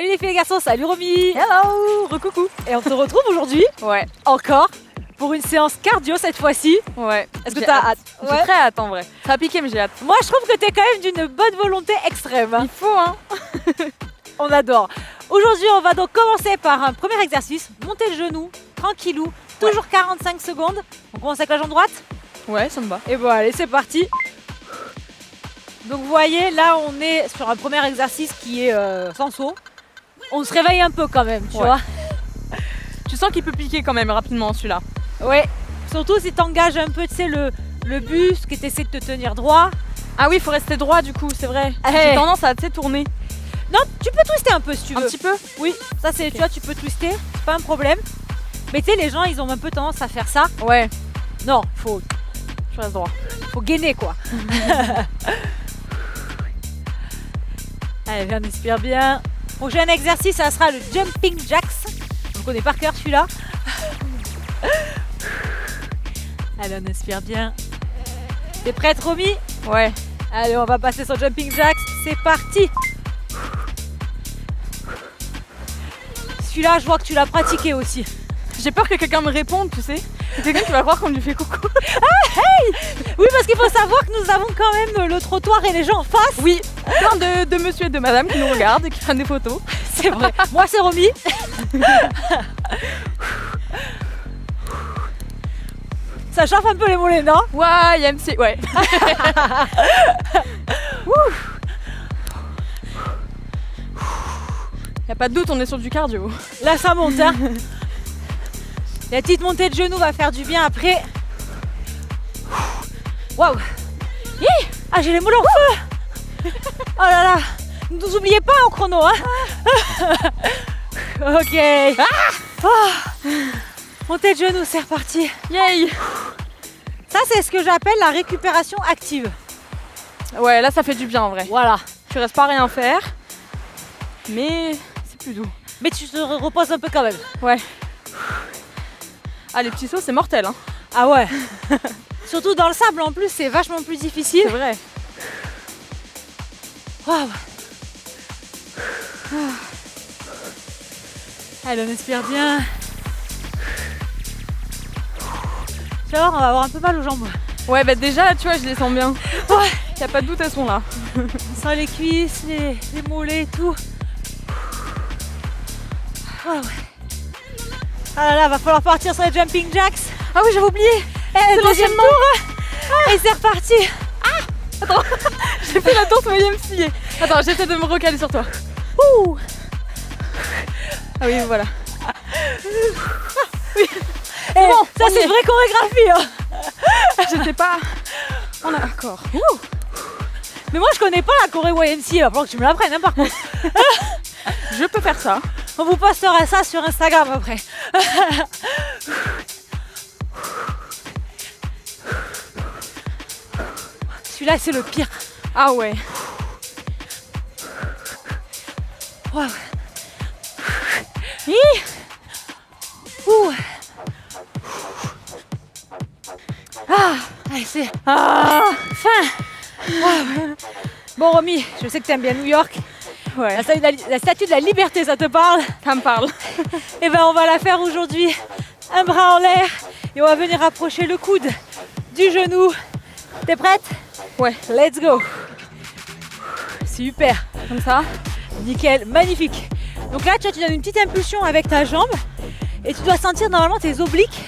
Salut les filles et les garçons, salut Romy. Hello, recoucou. Et on se retrouve aujourd'hui, ouais, encore, pour une séance cardio cette fois-ci. Ouais. Est-ce que t'as hâte? Ouais. J'ai très hâte en vrai. Ça a piqué mais j'ai hâte. Moi je trouve que t'es quand même d'une bonne volonté extrême. Il faut hein. On adore. Aujourd'hui on va donc commencer par un premier exercice, monter le genou, tranquillou, ouais, toujours 45 secondes. On commence avec la jambe droite? Ouais, ça me va. Et bon allez, c'est parti. Donc vous voyez, là on est sur un premier exercice qui est sans saut. On se réveille un peu quand même, tu ouais, vois. Tu sens qu'il peut piquer quand même rapidement celui-là. Ouais, surtout si tu engages un peu, tu sais, le buste, que tu essaies de te tenir droit. Ah oui, il faut rester droit du coup, c'est vrai. Hey. J'ai tendance à, tu sais, tourner. Non, tu peux twister un peu si tu veux. Un petit peu? Oui, ça c'est, okay, tu vois, tu peux twister, c'est pas un problème. Mais tu sais, les gens, ils ont un peu tendance à faire ça. Ouais. Non, faut... tu restes droit. Faut gainer quoi. Allez, viens, on inspire bien. Prochain exercice, ça sera le jumping jacks. Je connais par cœur celui-là. Allez, on inspire bien. T'es prête, Romy? Ouais. Allez, on va passer sur jumping jacks. C'est parti. Celui-là, je vois que tu l'as pratiqué aussi. J'ai peur que quelqu'un me réponde, tu sais. Quelqu'un qui va croire qu'on lui fait coucou. Ah, hey! Oui, parce qu'il faut savoir que nous avons quand même le trottoir et les gens en face. Oui, plein de monsieur et de madame qui nous regardent et qui prennent des photos. C'est vrai. Moi, c'est Romy. Ça chauffe un peu les mollets, non? Ouais, YMCA, ouais. Y a pas de doute, on est sur du cardio. Là, ça monte, hein. La petite montée de genoux va faire du bien après. Waouh! Ah, j'ai les moules en feu! Oh là là! Ne nous oubliez pas en chrono, hein! Ah. Ok! Ah. Oh. Montée de genoux, c'est reparti! Yay! Ça, c'est ce que j'appelle la récupération active. Ouais, là, ça fait du bien en vrai. Voilà. Tu restes pas à rien faire, mais c'est plus doux. Mais tu te reposes un peu quand même. Ouais. Ah, les petits sauts, c'est mortel, hein. Ah ouais. Surtout dans le sable, en plus, c'est vachement plus difficile. C'est vrai. Waouh. Allez, on inspire bien. Tu vas voir, on va avoir un peu mal aux jambes. Ouais, bah déjà, tu vois, je les sens bien. Ouais. Y a pas de doute, elles sont là. On sent les cuisses, les mollets et tout. Ah ouais. Ah là là, va falloir partir sur les jumping jacks. Ah oui, j'avais oublié. C'est deuxième tour. Ah. Et c'est reparti. Ah. Attends, j'ai fait la danse au YMCA. Attends, j'essaie de me recaler sur toi. Ouh. Ah oui, voilà. Ah. Oui. Et bon, ça c'est une vraie chorégraphie. Hein. Je sais pas. On a encore. Ouh. Mais moi je connais pas la choré YMCA. Il va falloir que tu me l'apprennes, hein, par contre. Je peux faire ça. On vous postera ça sur Instagram après. Celui-là, c'est le pire. Ah ouais. Wow. Ouh. Ah, allez, c'est... Ah, fin. Wow. Bon, Romy, je sais que t'aimes bien New York. Ouais. La statue de la liberté, ça te parle? Ça me parle. Et ben on va la faire aujourd'hui. Un bras en l'air et on va venir rapprocher le coude du genou. T'es prête? Ouais. Let's go. Super. Comme ça. Nickel. Magnifique. Donc là, tu vois, tu donnes une petite impulsion avec ta jambe et tu dois sentir normalement tes obliques.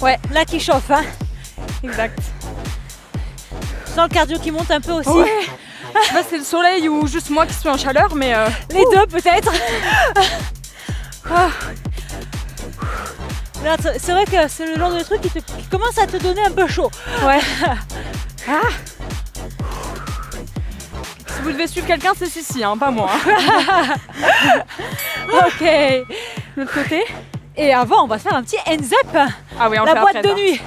Ouais. Là qui chauffe, hein. Exact. Tu sens le cardio qui monte un peu aussi. Ouais. Là c'est le soleil ou juste moi qui suis en chaleur, mais les deux peut-être. Oh. C'est vrai que c'est le genre de truc qui commence à te donner un peu chaud. Ouais. Ah. Si vous devez suivre quelqu'un, c'est Cici, hein, pas moi. Hein. Ok. De l'autre côté. Et avant, on va faire un petit hands up. Ah oui, on la boîte de nuit.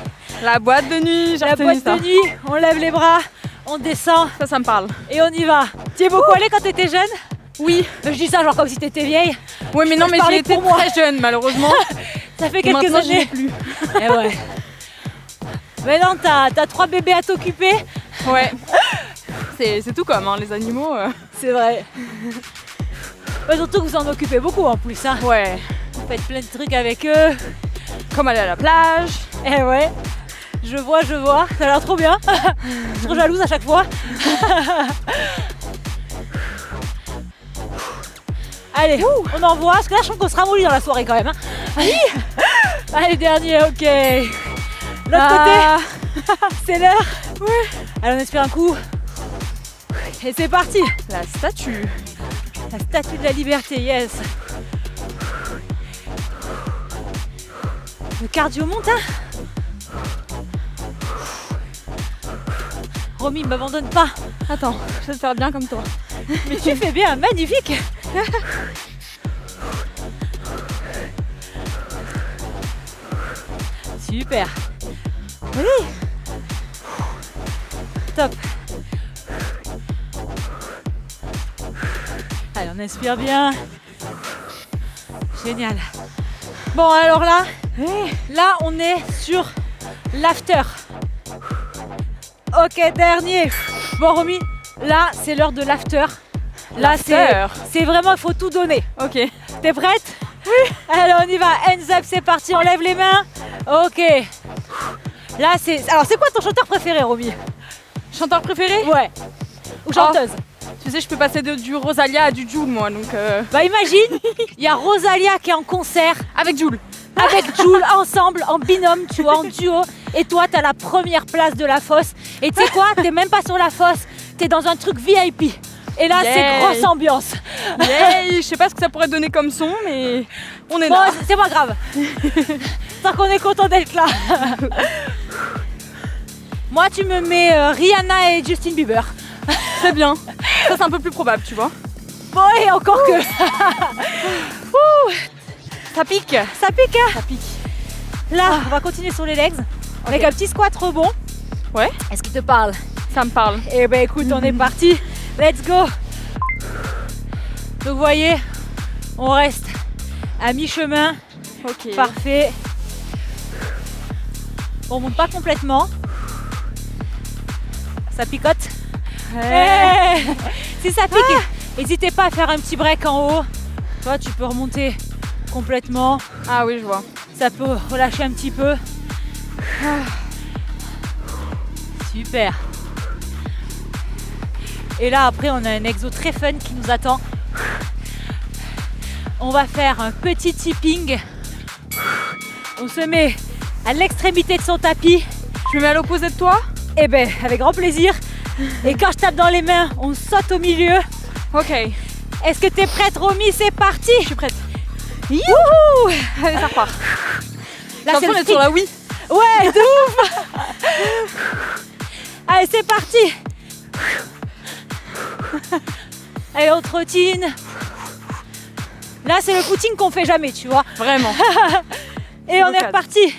La boîte de nuit. La boîte de nuit. On lève les bras. On descend, ça me parle. Et on y va. Tu y es beaucoup allée quand tu étais jeune? Oui. Je dis ça genre comme si tu étais vieille. Oui, mais non, mais j'ai été très jeune, malheureusement. Ça fait quelques années. Je n'ai plus. Et ouais. Mais non, t'as trois bébés à t'occuper. Ouais. C'est tout comme, hein, les animaux. C'est vrai. Mais surtout que vous en occupez beaucoup en plus, hein. Ouais. Vous faites plein de trucs avec eux. Comme aller à la plage. Eh ouais. Je vois, ça a l'air trop bien. Je suis trop jalouse à chaque fois. Allez, ouh, on envoie, parce que là je trouve qu'on se ramollit dans la soirée quand même. Hein. Oui. Allez, dernier, ok. L'autre côté, c'est l'heure. Oui. Allez, on inspire un coup. Et c'est parti. La statue. La statue de la liberté, yes. Le cardio monte, hein. Romy, m'abandonne pas. Attends, je vais te faire bien comme toi. Mais tu fais bien, magnifique. Super. Oui. Top. Allez, on inspire bien. Génial. Bon, alors là, là on est sur l'after. Ok, dernier. Bon, Romy, là, c'est l'heure de l'after. Là, c'est vraiment, il faut tout donner. Ok. T'es prête? Oui. Allez, on y va. Hands up, c'est parti. On lève les mains. Ok. Là, c'est... Alors, c'est quoi ton chanteur préféré, Romy? Chanteur préféré? Ouais. Ou chanteuse? Oh, tu sais, je peux passer du Rosalia à du Jul, moi, donc... Bah, imagine, il y a Rosalia qui est en concert. Avec Jul. Avec Jul, ensemble, en binôme, tu vois, en duo. Et toi, t'as la première place de la fosse. Et tu sais quoi? T'es même pas sur la fosse. T'es dans un truc VIP. Et là, c'est grosse ambiance. Je sais pas ce que ça pourrait donner comme son, mais on est là. C'est pas grave. Tant qu'on est content d'être là. Moi, tu me mets Rihanna et Justin Bieber. C'est bien. Ça, c'est un peu plus probable, tu vois. Bon, et encore que... Ça pique. Ça pique, hein? Ça pique. Là, on va continuer sur les legs. Okay. Avec un petit squat rebond. Ouais. Est-ce qu'il te parle? Ça me parle. Eh ben écoute, on est parti. Let's go. Donc vous voyez, on reste à mi-chemin. Ok. Parfait. On monte pas complètement. Ça picote. Ouais. Hey. Si ça pique, n'hésitez pas à faire un petit break en haut. Toi, tu peux remonter complètement. Ah oui, je vois. Ça peut relâcher un petit peu. Super. Et là après on a un exo très fun qui nous attend. On va faire un petit tipping. On se met à l'extrémité de son tapis. Je me mets à l'opposé de toi? Eh ben avec grand plaisir. Et quand je tape dans les mains, on saute au milieu. Ok. Est-ce que t'es prête, Romy? C'est parti. Je suis prête. Youhou! Allez, ça repart. Là, on est sur la Wii. Ouais, de ouf. Allez, c'est parti. Allez, on trottine. Là, c'est le footing qu'on fait jamais, tu vois. Vraiment. Et on est reparti.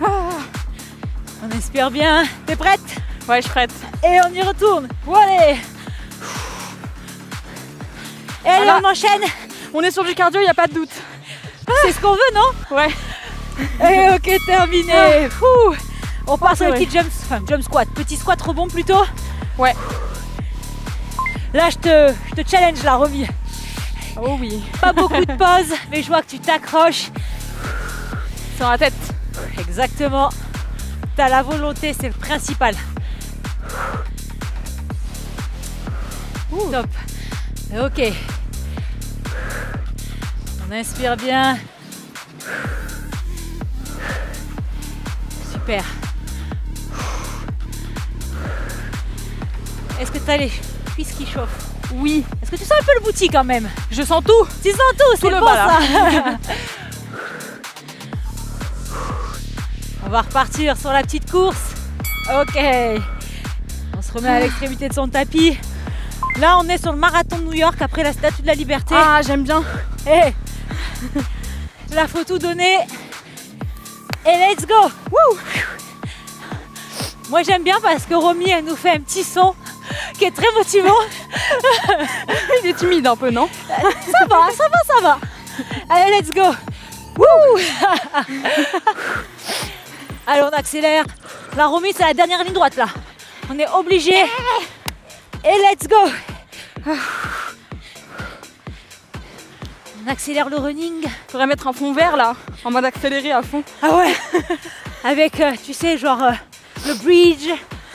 On inspire bien. T'es prête? Ouais, je suis prête. Et on y retourne. Allez. Et allez, on enchaîne. On est sur du cardio, il n'y a pas de doute. C'est ce qu'on veut, non? Ouais. Et ok, terminé. Ouh. On part sur le petit jump squat. Petit squat rebond plutôt. Ouais. Là, je te challenge, là, Romy. Oh oui. Pas beaucoup de pauses, mais je vois que tu t'accroches. Sur la tête. Exactement. T'as la volonté, c'est le principal. Ouh. Top. Ok. On inspire bien. Super. Est-ce que tu as les cuisses qui chauffent? Oui. Est-ce que tu sens un peu le bouti quand même? Je sens tout. Tu sens tout, c'est bon ça. On va repartir sur la petite course. Ok. On se remet à l'extrémité de son tapis. Là, on est sur le marathon de New York après la Statue de la Liberté. Ah, j'aime bien. Hey. Là, faut tout donner. Et let's go. Woo. Moi, j'aime bien parce que Romy, elle nous fait un petit son qui est très motivant. Il est timide un peu, non? Ça va, ça va, ça va. Allez, let's go. Woo. Allez, on accélère. La Romy, c'est la dernière ligne droite, là. On est obligé. Et let's go. On accélère le running. Faudrait mettre un fond vert là, en mode accéléré à fond. Ah ouais. Avec, tu sais, genre le bridge,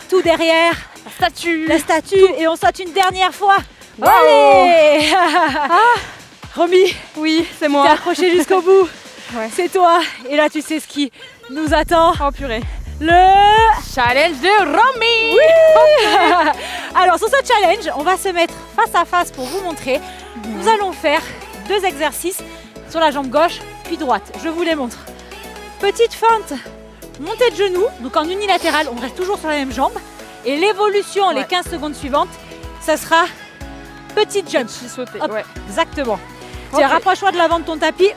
tout derrière. La statue. La statue. Tout. Et on saute une dernière fois. Wow. Allez. Romy. Oui, c'est moi. T'es accrochée jusqu'au bout. Ouais. C'est toi. Et là, tu sais ce qui nous attend. Oh purée. Le challenge de Romy. Oui. Alors sur ce challenge, on va se mettre face à face pour vous montrer. Nous allons faire 2 exercices sur la jambe gauche puis droite. Je vous les montre. Petite feinte, montée de genoux. Donc en unilatéral, on reste toujours sur la même jambe. Et l'évolution, ouais, les 15 secondes suivantes, ça sera petite jump. Petit sauté. Hop, ouais. Exactement. Okay. Rapproche-toi de l'avant de ton tapis.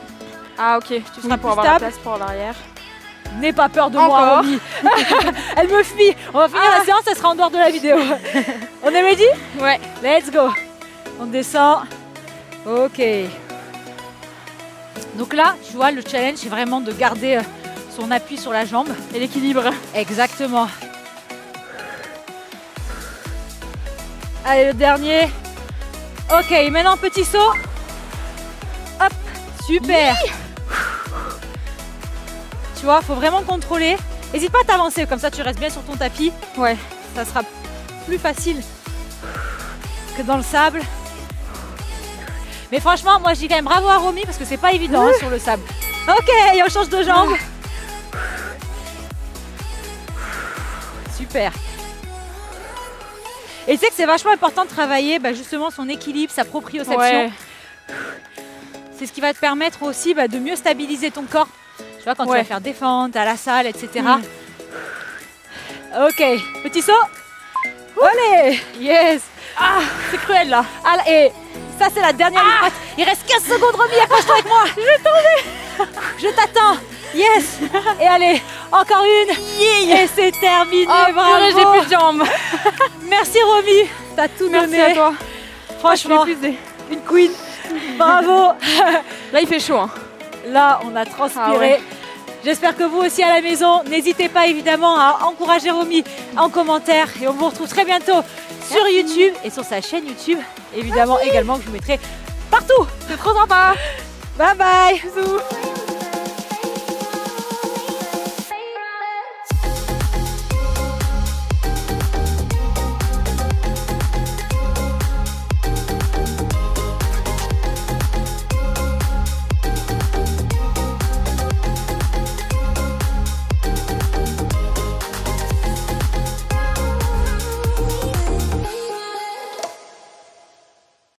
Ah ok. Tu seras pour avoir la place pour l'arrière. N'aie pas peur de moi, Romy. Elle me fuit. On va finir la séance, elle sera en dehors de la vidéo. On est ready? Ouais. Let's go. On descend. Ok. Donc là, tu vois, le challenge, c'est vraiment de garder son appui sur la jambe. Et l'équilibre. Exactement. Allez, le dernier. Ok, maintenant, petit saut. Hop, super. Oui. Tu vois, faut vraiment contrôler. N'hésite pas à t'avancer, comme ça tu restes bien sur ton tapis. Ouais, ça sera plus facile que dans le sable. Mais franchement, moi je dis quand même bravo à Romy parce que c'est pas évident hein, sur le sable. Ok, et on change de jambe. Super. Et tu sais que c'est vachement important de travailler justement son équilibre, sa proprioception. Ouais. C'est ce qui va te permettre aussi de mieux stabiliser ton corps. Tu vois, quand tu vas faire des fentes, à la salle, etc. Ok, petit saut. Ouh. Allez. Yes. Ah, c'est cruel là. Et ça, c'est la dernière ligne droite. Il reste 15 secondes, Romy, accroche-toi avec moi. Je t'en vais. Je t'attends. Yes. Et allez, encore une. Yeah. Et c'est terminé. Oh, bravo. J'ai plus de jambes. Merci, Romy. T'as tout donné. Merci à toi. Franchement, une queen. Bravo. Là, il fait chaud, hein. Là, on a transpiré. Ah ouais. J'espère que vous aussi à la maison, n'hésitez pas évidemment à encourager Romy en commentaire. Et on vous retrouve très bientôt sur YouTube et sur sa chaîne YouTube. Évidemment également que je vous mettrai partout. C'est trop sympa. Bye bye. Bisous.